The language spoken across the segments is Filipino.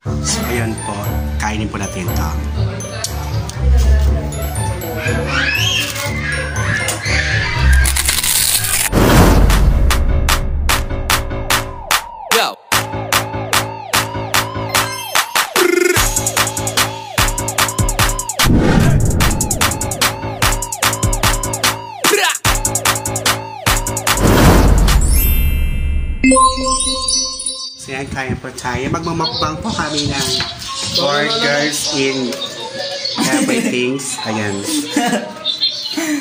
So, ayun po, kainin po natin ito. Kaya po tayo. Magmamukbang po kami ng burgers in everything. Ayan.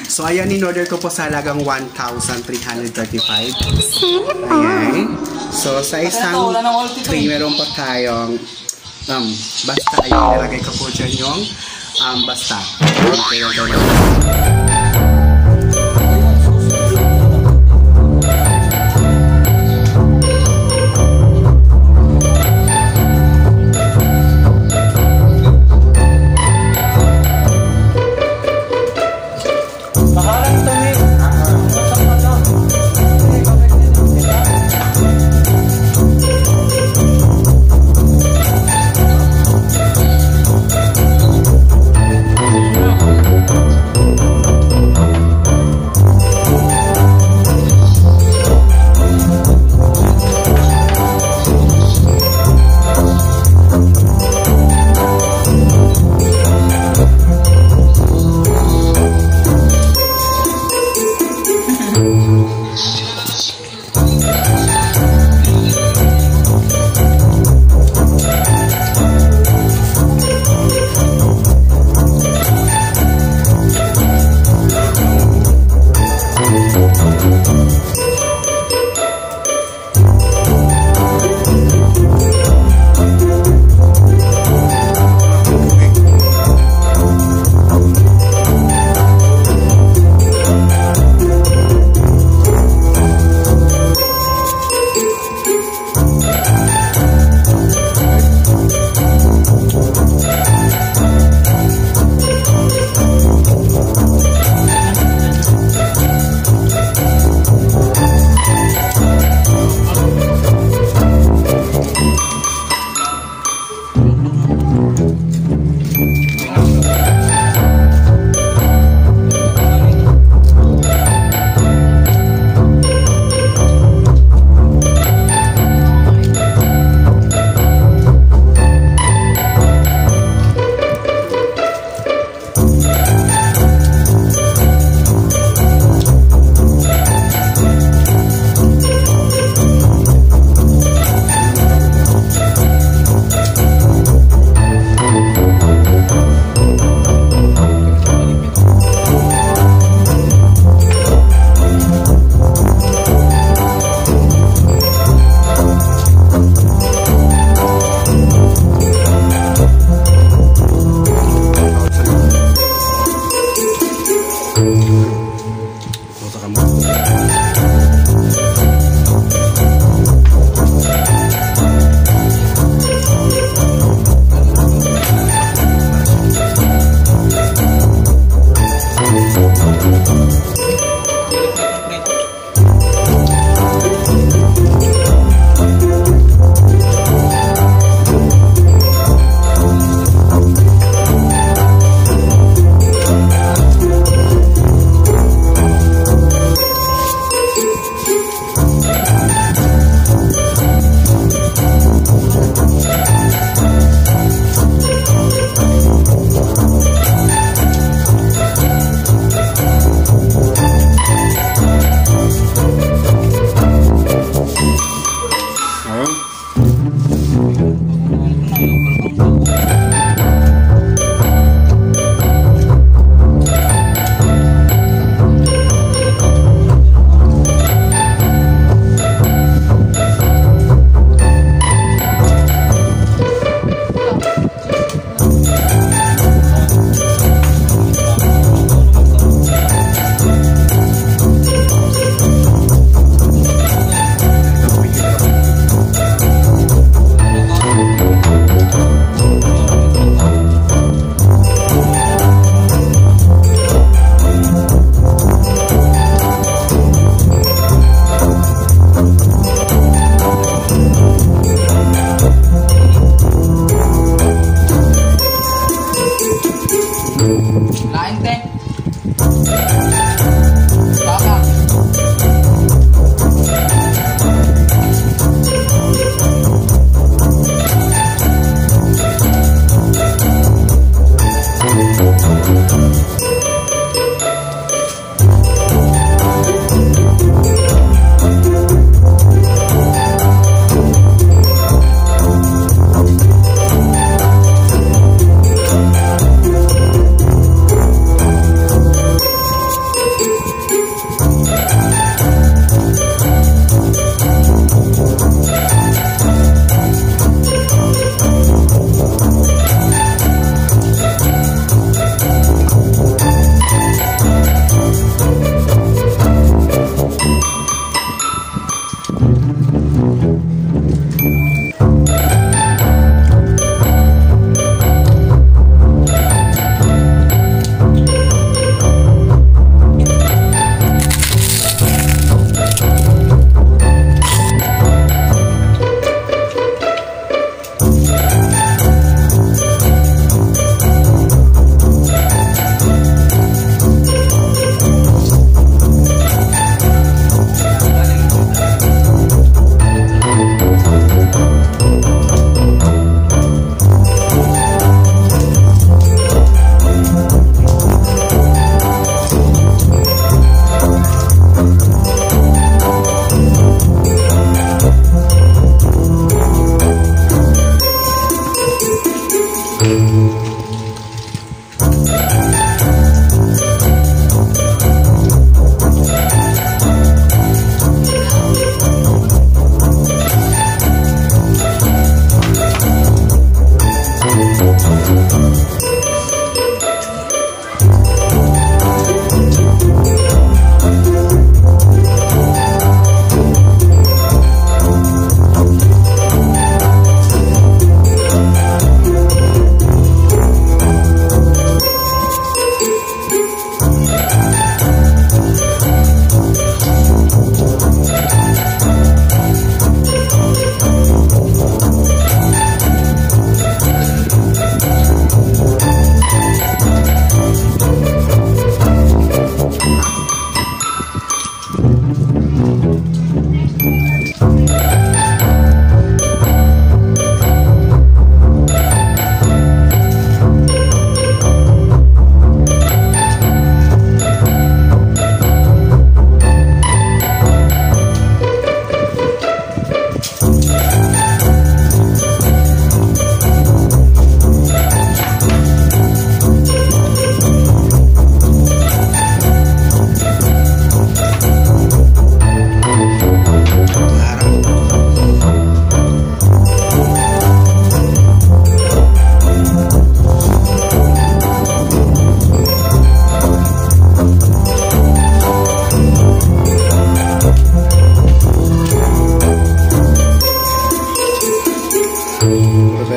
So, ayan, in-order ko po sa halagang 1,335. Ayan. So, sa isang tray, meron po tayong basta. Ayan, nilagay ko po dyan yung basta. Okay, okay.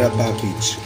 a package.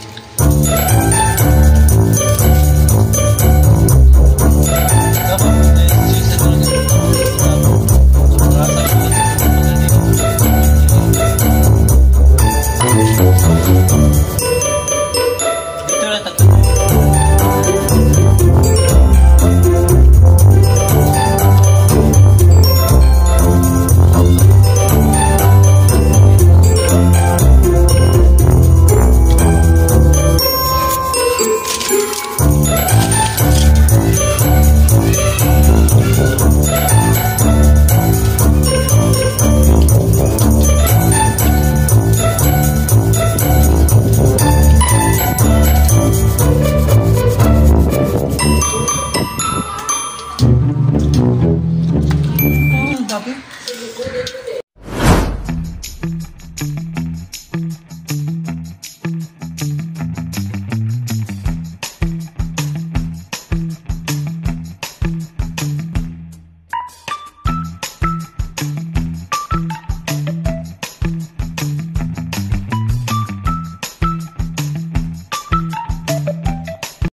Gracias.